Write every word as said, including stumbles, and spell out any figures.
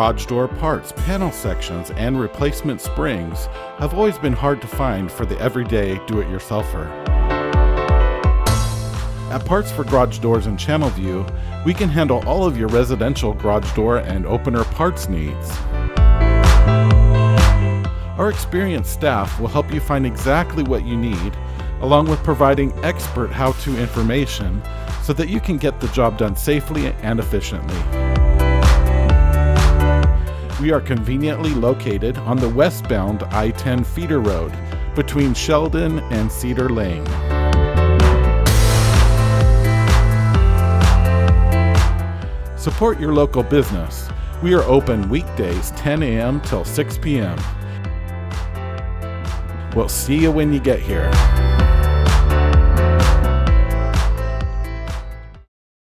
garage door parts, panel sections, and replacement springs have always been hard to find for the everyday do-it-yourselfer. At Parts for Garage Doors in Channelview, we can handle all of your residential garage door and opener parts needs. Our experienced staff will help you find exactly what you need, along with providing expert how-to information so that you can get the job done safely and efficiently. We are conveniently located on the westbound I ten feeder road between Sheldon and Cedar Lane. Support your local business. We are open weekdays ten A M till six P M We'll see you when you get here.